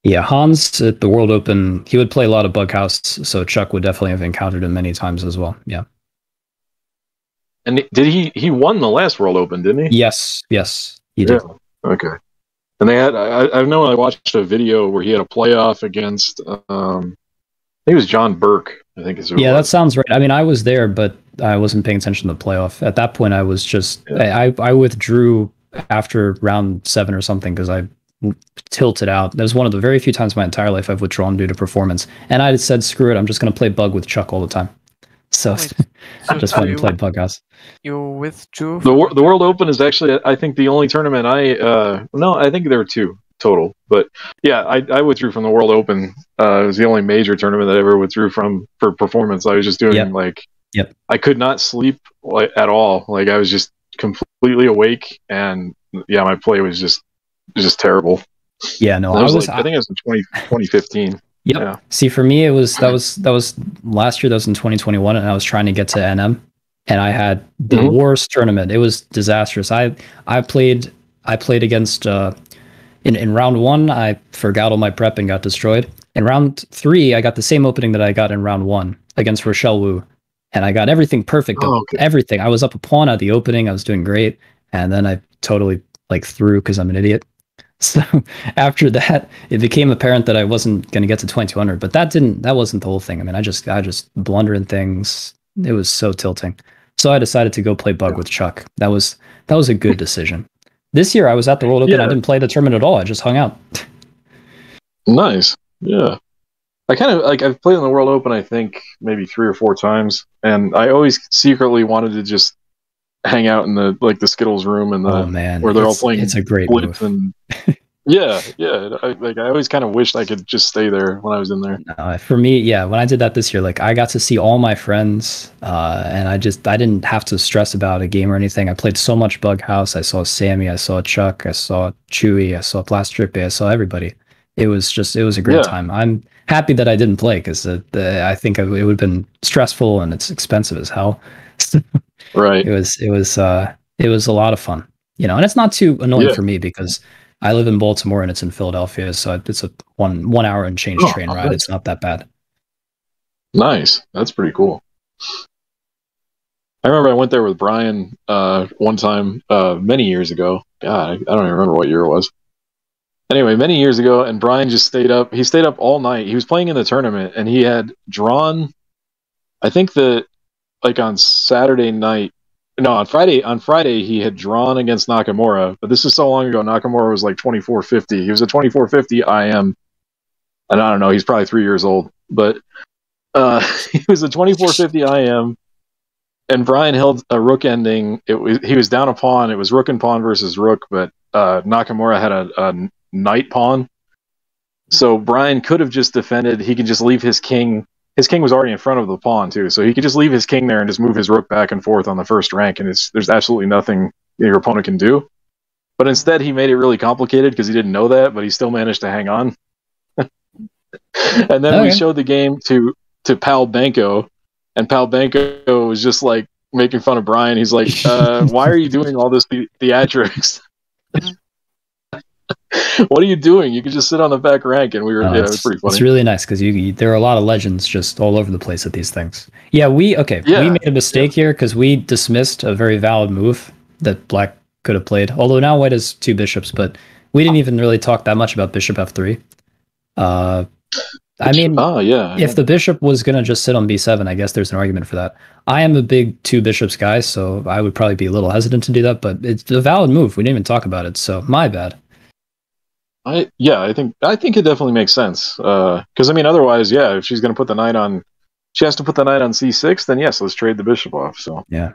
Yeah, Hans at the World Open, he would play a lot of Bughouse, so Chuck would definitely have encountered him many times as well. Yeah. And did he won the last World Open, didn't he? Yes, he did. Okay. And they had I know I watched a video where he had a playoff against I think it was John Burke, I think is who. Yeah, that sounds right. I mean, I was there, but I wasn't paying attention to the playoff. At that point, I was just I withdrew after round 7 or something because I tilted out. That was one of the very few times in my entire life I've withdrawn due to performance, and I said, "Screw it! I'm just going to play Bug with Chuck all the time." So, I just went and played Bughouse. You withdrew. The World Open is actually, I think, the only tournament I think there were 2. Total, but yeah, I withdrew from the World Open. It was the only major tournament that I ever withdrew from for performance. I was just doing I could not sleep at all. Like I was just completely awake, and yeah, my play was just terrible. Yeah, no, I think it was in 2015. Yep. Yeah. See, for me, it was that was last year. That was in 2021, and I was trying to get to NM, and I had the worst tournament. It was disastrous. I played against. In round 1, I forgot all my prep and got destroyed. In round 3, I got the same opening that I got in round 1 against Rochelle Wu, and I got everything perfect. Everything. I was up a pawn at the opening. I was doing great, and then I totally threw because I'm an idiot. So after that, it became apparent that I wasn't going to get to 2200. But that wasn't the whole thing. I mean, I just blundering things. It was so tilting. So I decided to go play Bug with Chuck. That was a good decision. This year I was at the World Open. Yeah. I didn't play the tournament at all. I just hung out. Nice. Yeah. I kind of I've played in the World Open, I think maybe 3 or 4 times, and I always secretly wanted to just hang out in the Skittles room and where they're all playing. It's a great move. And yeah. I always kind of wished I could just stay there when I was in there. For me, yeah, when I did that this year, I got to see all my friends, and I didn't have to stress about a game or anything. I played so much Bughouse. I saw Sammy, I saw Chuck, I saw Chewy, I saw Plastripe, I saw everybody. It was a great time. I'm happy that I didn't play because I think it would have been stressful and it's expensive as hell. Right. It was a lot of fun, and it's not too annoying for me because I live in Baltimore and it's in Philadelphia, so it's a one hour and change train ride. It's not that bad. Nice. That's pretty cool. I remember I went there with Brian one time many years ago. God, I don't even remember what year it was. Anyway, many years ago, and Brian just stayed up. He stayed up all night. He was playing in the tournament, and he had drawn, I think the, like on Saturday night, no, on Friday he had drawn against Nakamura, but this is so long ago. Nakamura was like 2450. He was a 2450 IM, and I don't know, he's probably 3 years old, but he was a 2450 IM, and Brian held a rook ending. It was, he was down a pawn. It was rook and pawn versus rook, but Nakamura had a knight pawn, so Brian could have just defended. He could just leave his king. His king was already in front of the pawn too, so he could just leave his king there and just move his rook back and forth on the first rank, and it's, there's absolutely nothing your opponent can do. But instead, he made it really complicated because he didn't know that, but he still managed to hang on. And then we showed the game to Pal Benko, and Pal Benko was just like making fun of Brian. He's like, "Why are you doing all this theatrics? What are you doing? You could just sit on the back rank." And we were, yeah, it was pretty funny. It's really nice because you there are a lot of legends just all over the place at these things. Yeah, we made a mistake here because we dismissed a very valid move that Black could have played. Although now White has two bishops, but we didn't even really talk that much about Bishop F3. I mean, if the bishop was gonna just sit on B7, I guess there's an argument for that. I am a big two bishops guy, so I would probably be a little hesitant to do that. But it's a valid move. We didn't even talk about it, so my bad. I think it definitely makes sense because I mean otherwise, yeah, if she's going to put the knight on, she has to put the knight on c6. Then yes, let's trade the bishop off. So yeah,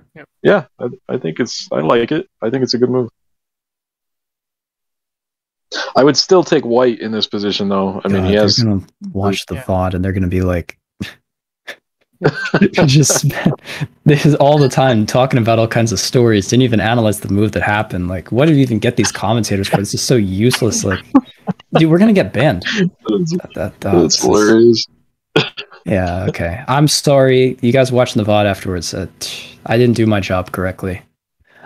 I think it's, I like it. I think it's a good move. I would still take White in this position though. I mean, he has. They're gonna watch the VOD and they're gonna be like, just this is all the time talking about all kinds of stories, didn't even analyze the move that happened. Like, what did you even get these commentators for? It's just so useless. Like, dude, we're gonna get banned. That's hilarious. Yeah, okay, I'm sorry you guys watching the VOD afterwards. I didn't do my job correctly.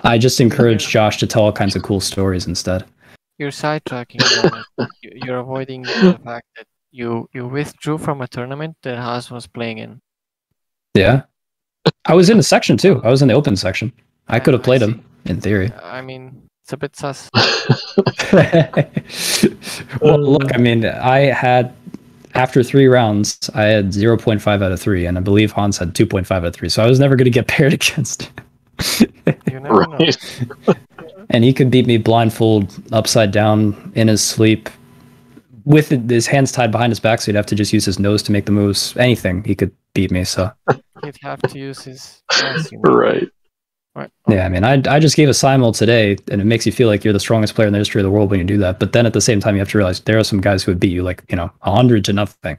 I just encouraged Josh to tell all kinds of cool stories instead. You're sidetracking. You're avoiding the fact that you withdrew from a tournament that Haas was playing in. Yeah, I was in the section too. I was in the open section. I could have played him in theory. I mean, it's a bit sus. Well, look, I mean, I had, after 3 rounds, I had 0.5 out of 3, and I believe Hans had 2.5 out of 3, so I was never going to get paired against. You never know. And he could beat me blindfold, upside down, in his sleep, with his hands tied behind his back, so he'd have to just use his nose to make the moves. Anything, he could beat me. So he'd have to use his right. Yeah, I mean, I just gave a simul today, and it makes you feel like you're the strongest player in the history of the world when you do that. But then at the same time, you have to realize there are some guys who would beat you like 100 to nothing,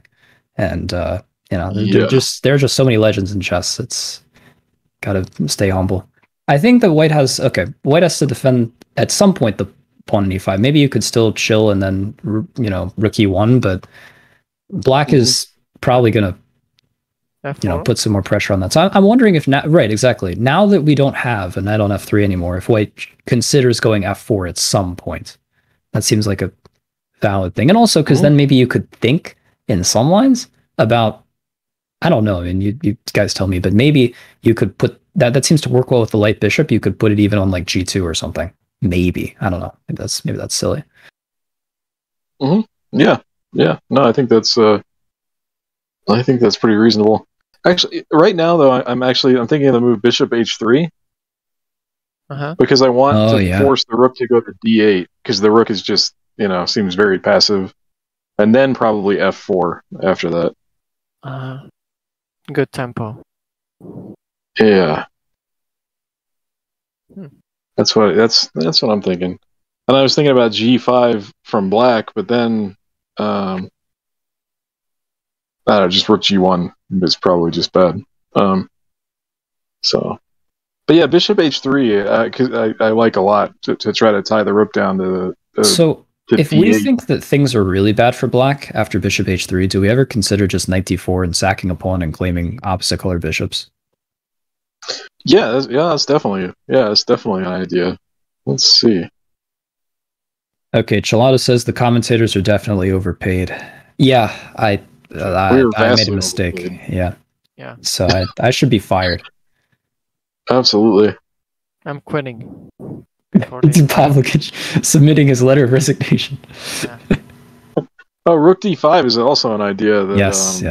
and you know, there are just so many legends in chess. It's gotta stay humble. I think that White has to defend at some point the pawn in e5. Maybe you could still chill and then rook e1, but Black is probably gonna put some more pressure on that. So I'm wondering if now, right, exactly, now that we don't have a knight on f3 anymore, if White considers going f4 at some point. That seems like a valid thing, and also because then maybe you could think in some lines about, I don't know, I mean, you guys tell me, but maybe you could put that seems to work well with the light bishop. You could put it even on like g2 or something. Maybe, I don't know. Maybe that's silly. Yeah. No, I think that's pretty reasonable. Actually, right now though, I'm thinking of the move bishop h3 because I want to force the rook to go to d8 because the rook is just seems very passive, and then probably f4 after that. Good tempo. Yeah. That's what I'm thinking, and I was thinking about G5 from Black, but then I don't know, just rook G1 is probably just bad. So, but yeah, Bishop H3 because I like a lot to try to tie the rook down to. So if we think that things are really bad for Black after Bishop H3, do we ever consider just Knight D4 and sacking a pawn and claiming opposite color bishops? Yeah, that's definitely an idea. Let's see. Okay, Chilada says the commentators are definitely overpaid. Yeah, I made a mistake. Overpaid. Yeah. So I should be fired. Absolutely. I'm quitting. Pavlikich submitting his letter of resignation. Yeah. Oh, Rook D5 is also an idea that yes.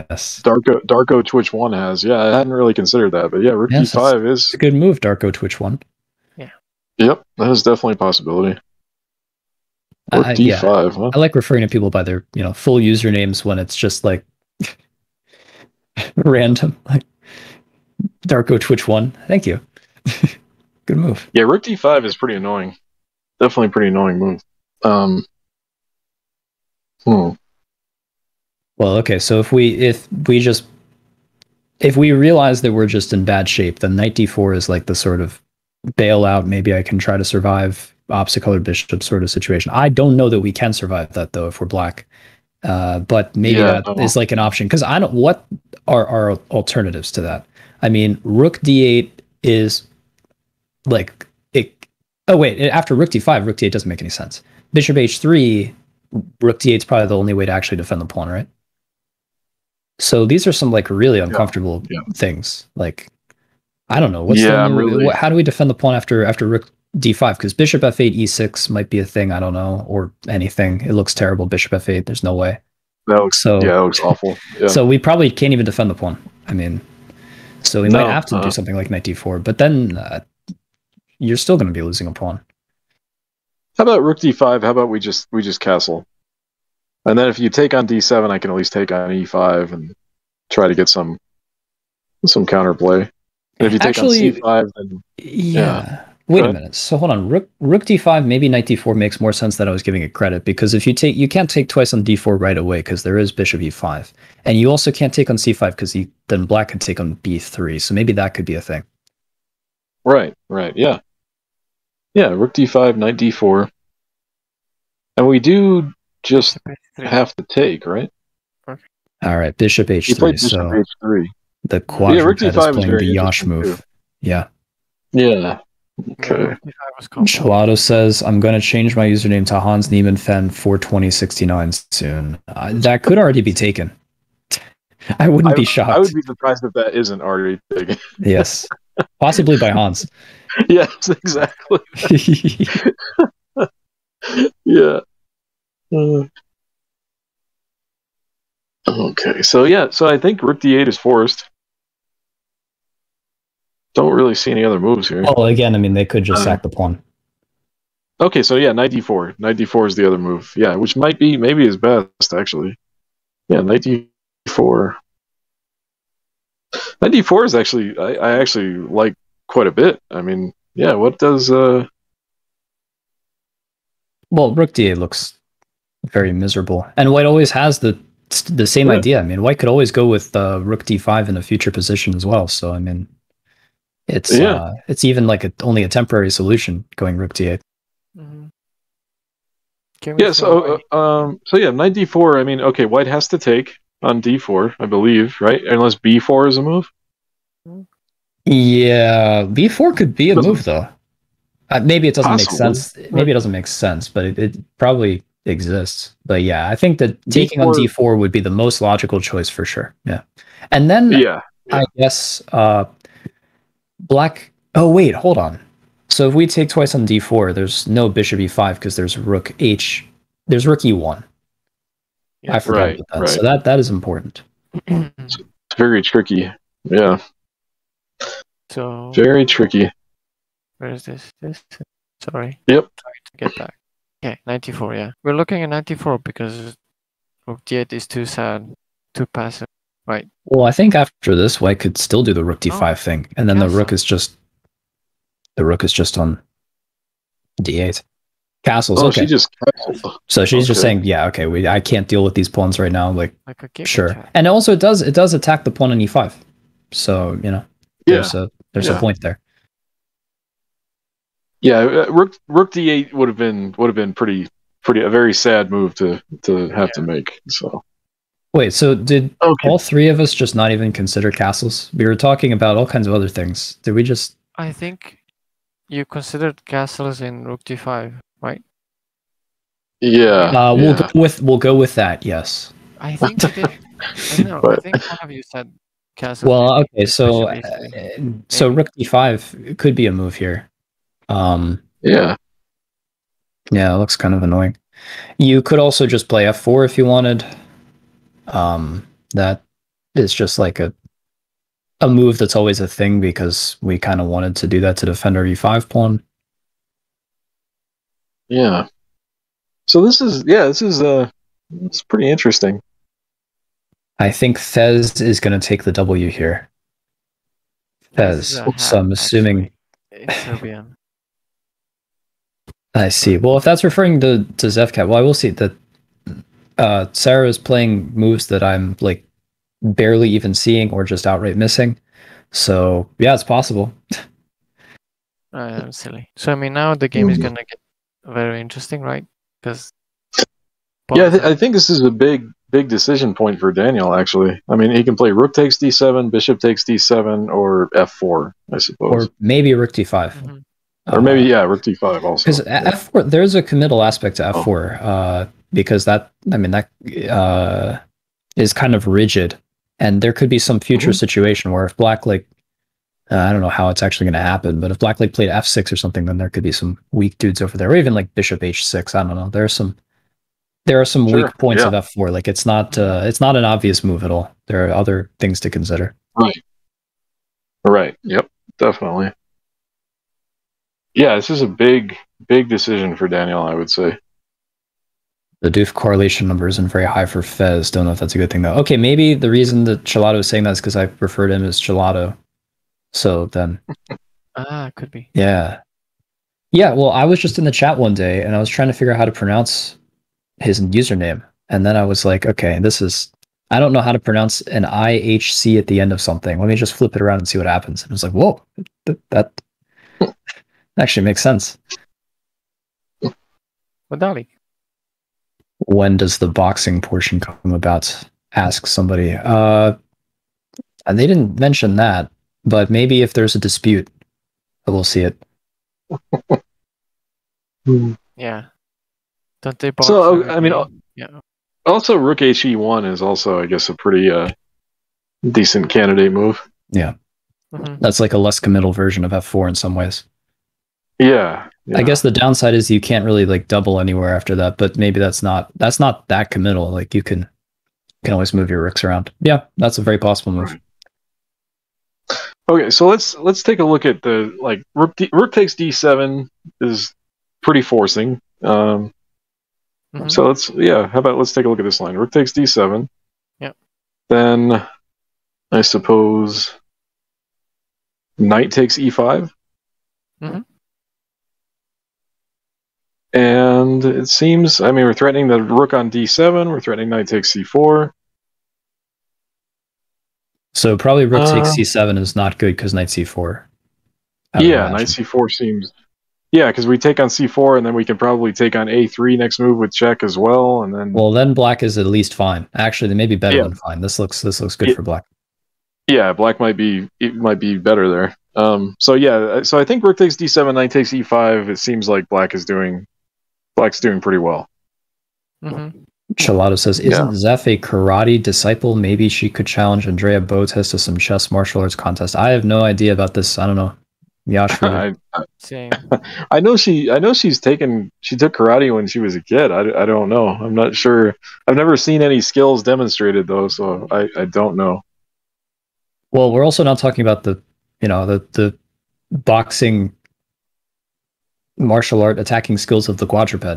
Darko Twitch 1 has. Yeah, I hadn't really considered that, but yeah, Rook D5 is... a good move, Darko Twitch 1. Yeah. Yep, that is definitely a possibility. Rook D5, yeah. Huh? I like referring to people by their full usernames when it's just like random, like Darko Twitch 1. Thank you. Good move. Yeah, Rook D5 is pretty annoying. Definitely pretty annoying move. Well, okay, so if we realize that we're just in bad shape, then knight d4 is like the sort of bailout, maybe I can try to survive obstacle bishop sort of situation. I don't know that we can survive that though if we're black. But maybe that is like an option, because I don't... what are our alternatives to that? I mean, rook d8 is like... oh wait, after rook d5, rook d8 doesn't make any sense. Bishop h3, rook d8 is probably the only way to actually defend the pawn, right? So these are some like really uncomfortable things. Like, I don't know. What's how do we defend the pawn after rook d5? Because bishop f8, e6 might be a thing. I don't know, or anything. It looks terrible. Bishop f8. There's no way. That looks that looks awful. Yeah. So we probably can't even defend the pawn. I mean, so we might have to do something like knight d4. But then you're still going to be losing a pawn. How about rook d5? How about we just castle? And then if you take on d7, I can at least take on e5 and try to get some counterplay. And if you take on c5, then... Yeah. Wait a minute. So hold on. Rook d5, maybe knight d4 makes more sense than I was giving it credit, because if you take... you can't take twice on d4 right away because there is bishop e5. And you also can't take on c5 because then black can take on b3. So maybe that could be a thing. Right, yeah. Yeah, rook d5, knight d4. And we do just have to take, right? All right, bishop h3. You played bishop h3. The quadruped rook d5 is playing the Yash move. Too. Yeah. Yeah. Okay. Chilato says, I'm going to change my username to Hans Niemann Fan 42069 soon. That could already be taken. I wouldn't be shocked. I would be surprised if that isn't already taken. Yes. Possibly by Hans. Yes, exactly. Yeah. Okay, so yeah, so I think rook d8 is forced. Don't really see any other moves here. Well, again, I mean, they could just sack the pawn. Okay, so yeah, knight d4. Knight d4 is the other move. Yeah, which might be maybe is best, actually. Yeah, knight d4. Knight d4 is actually... I actually like quite a bit. I mean, yeah, what does... Well, rook d8 looks very miserable, and white always has the same idea. I mean, white could always go with rook d5 in a future position as well. So I mean, it's even like only a temporary solution going rook d8. Mm-hmm. Yeah. So yeah, knight d4. I mean, okay, white has to take on d4, I believe, right? Unless b4 is a move. Yeah, b4 could be a move though. Maybe it doesn't make sense. Maybe it doesn't make sense, but it probably exists. But yeah, I think that taking on d4 would be the most logical choice for sure. Yeah, and then I guess black... oh wait, hold on. So if we take twice on d4, there's no bishop e5 because there's rook h... there's rook e1. Yeah, I forgot about that. Right. So that is important. It's very tricky. Yeah. So very tricky. Where is this? Sorry. Yep. Sorry to get back. Okay, 94. Yeah, we're looking at 94 because rook d8 is too sad, too passive, right? Well, I think after this, white could still do the rook d5 thing, and then the rook is just... the rook is just on d8. Castles. Oh, okay. She just castled. So she's just saying, yeah, okay, I can't deal with these pawns right now. Like sure, and also it does attack the pawn on e5. So there's a point there. Yeah, rook d8 would have been pretty a very sad move to have to make. So wait, so did all three of us just not even consider castles? We were talking about all kinds of other things. Did we just... I think you considered castles in rook d5, right? Yeah. We'll go with that. Yes. I think I know. I think one of you said Castle. Well, okay, so rook d5 could be a move here. Yeah, it looks kind of annoying. You could also just play f4 if you wanted. That is just like a move that's always a thing because we kind of wanted to do that to defend our e5 pawn. Yeah. So this is, yeah, this is it's pretty interesting. I think Thez is going to take the W here. Thez, so I'm assuming. It's Serbian. I see. Well, if that's referring to Zefcat, well, I will see that Sarah is playing moves that I'm like barely even seeing or just outright missing. So yeah, it's possible. I'm silly. So I mean, now the game is going to get very interesting, right? Because yeah, I think this is a big decision point for Daniel. Actually, I mean, he can play rook takes d7, bishop takes d7, or f4, I suppose, or maybe rook d5. Mm-hmm. Or maybe, yeah, rook d5 also. Because f4, there's a committal aspect to f4, because that, I mean, that is kind of rigid, and there could be some future situation where if Black Lake, I don't know how it's actually going to happen, but if Black Lake played f6 or something, then there could be some weak dudes over there, or even like bishop h6. I don't know. There are some weak points of f4. Like it's not an obvious move at all. There are other things to consider. Right. Right. Yep. Definitely. Yeah, this is a big decision for Daniel, I would say. The doof correlation number isn't very high for Fez. Don't know if that's a good thing, though. Okay, maybe the reason that Gelato is saying that is because I referred to him as Gelato. So then... could be. Yeah. Yeah, well, I was just in the chat one day, and I was trying to figure out how to pronounce his username. And then I was like, okay, this is... I don't know how to pronounce an IHC at the end of something. Let me just flip it around and see what happens. And I was like, whoa, that... actually makes sense. Wadali. When does the boxing portion come about? Ask somebody. They didn't mention that, but maybe if there's a dispute, we'll see it. Yeah. Don't they box? So I mean, yeah. Also rook HE1 is also, I guess, a pretty decent candidate move. Yeah, that's like a less committal version of F4 in some ways. Yeah, yeah. I guess the downside is you can't really like double anywhere after that, but maybe that's not that committal. Like you can always move your rooks around. Yeah, that's a very possible move. Right. Okay, so let's take a look at the like rook takes d7 is pretty forcing. So let's take a look at this line. Rook takes d7. Yeah. Then I suppose knight takes e5. Mm-hmm. And it seems, I mean, we're threatening the rook on d7, we're threatening knight takes c4. So probably rook takes c7 is not good because knight c4. Yeah, knight c4 seems... Yeah, because we take on c4, and then we can probably take on a3 next move with check as well, and then... Well, then black is at least fine. Actually, they may be better than fine. This looks good for black. Yeah, black might be better there. So I think rook takes d7, knight takes e5. It seems like black is doing... Black's doing pretty well. Mm-hmm. Gelato says, isn't Zeph a karate disciple? Maybe she could challenge Andrea Botes to some chess martial arts contest. I have no idea about this. I don't know. Yashua. I know she took karate when she was a kid. I don't know. I'm not sure. I've never seen any skills demonstrated though, so I don't know. Well, we're also not talking about the boxing martial art attacking skills of the quadruped. I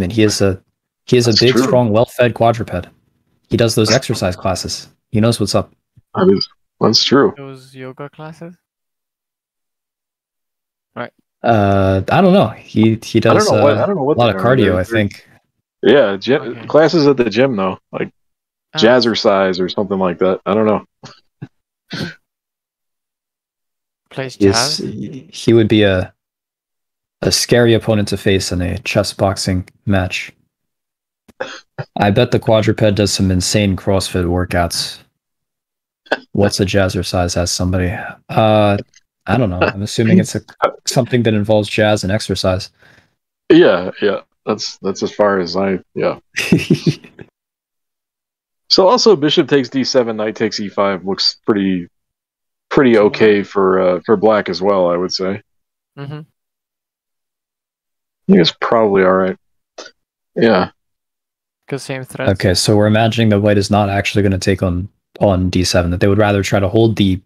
mean, he is a big, strong, well-fed quadruped. He does those exercise classes. He knows what's up. That's true. Those yoga classes, right? I don't know. He does a lot of cardio. I think. Yeah, classes at the gym though, like jazzercise or something like that. I don't know. Plays jazz. He would be a scary opponent to face in a chess boxing match. I bet the quadruped does some insane CrossFit workouts. What's a jazzercise? Asked somebody. I don't know. I'm assuming it's something that involves jazz and exercise. Yeah, yeah. That's as far as I. Yeah. So also bishop takes d7, knight takes e5 looks pretty okay for black as well, I would say. Mm-hmm. I think it's probably all right. Yeah. Because same threat. Okay, so we're imagining that white is not actually going to take on d7, that they would rather try to hold the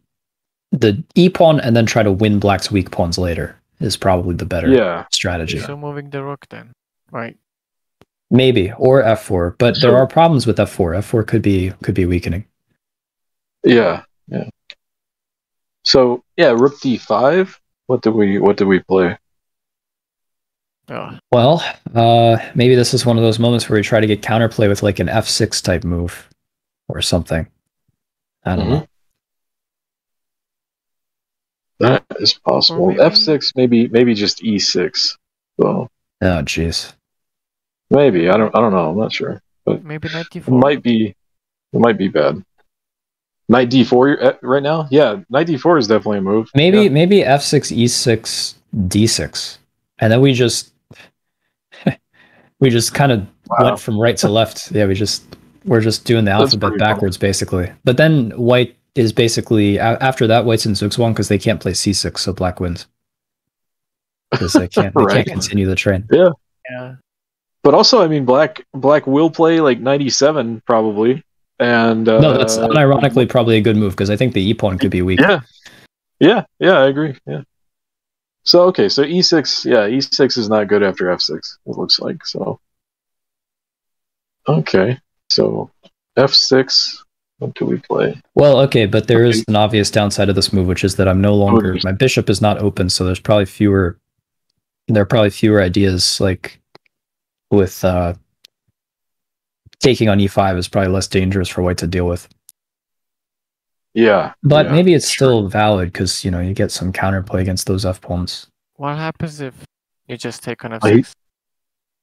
e-pawn and then try to win black's weak pawns later is probably the better strategy. So moving the rook then, right? Maybe, or f4, but there are problems with f4. F4 could be weakening. Yeah, yeah. So yeah, rook d5. What do we play? Oh. Well, maybe this is one of those moments where we try to get counterplay with like an f6 type move or something. I don't know. That is possible. Maybe. f6, maybe just e6. So. Oh, jeez. Maybe I don't know. I'm not sure, but maybe knight d4 might be bad. Knight d4 right now, yeah. Knight d4 is definitely a move. Maybe maybe f6, e6, d6, and then we just kind of went from right to left. Yeah, we're just doing the alphabet backwards basically. But then white is basically after that white's in zugzwang because they can't play c6, so black wins because they can't they can't continue the train. Yeah. Yeah. But also, I mean, black will play like 97 probably, and no, that's unironically probably a good move because I think the e pawn could be weak. Yeah, yeah, yeah, I agree. Yeah. So okay, so e6, yeah, e6 is not good after f6. It looks like so. Okay, so f6. What do we play? Well, okay, but there is an obvious downside of this move, which is that I'm no longer my bishop is not open, so there's probably fewer. There are probably fewer ideas like. With taking on e5 is probably less dangerous for white to deal with. Yeah, but yeah, maybe it's still valid because you know you get some counterplay against those f pawns. What happens if you just take on f6?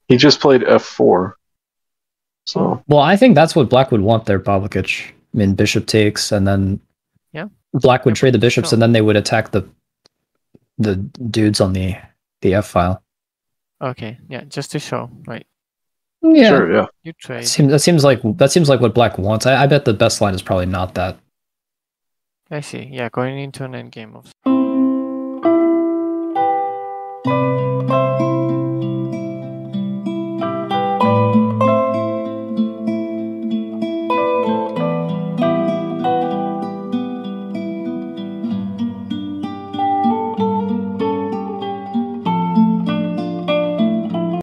He just played f4. So well, I think that's what black would want there, Pavlikich. I mean, bishop takes, and then black would trade the bishops, and then they would attack the dudes on the f file. Okay, yeah, just to show, right? Yeah, sure, yeah. You trade. That seems like what black wants. I bet the best line is probably not that. I see. Yeah, going into an endgame of.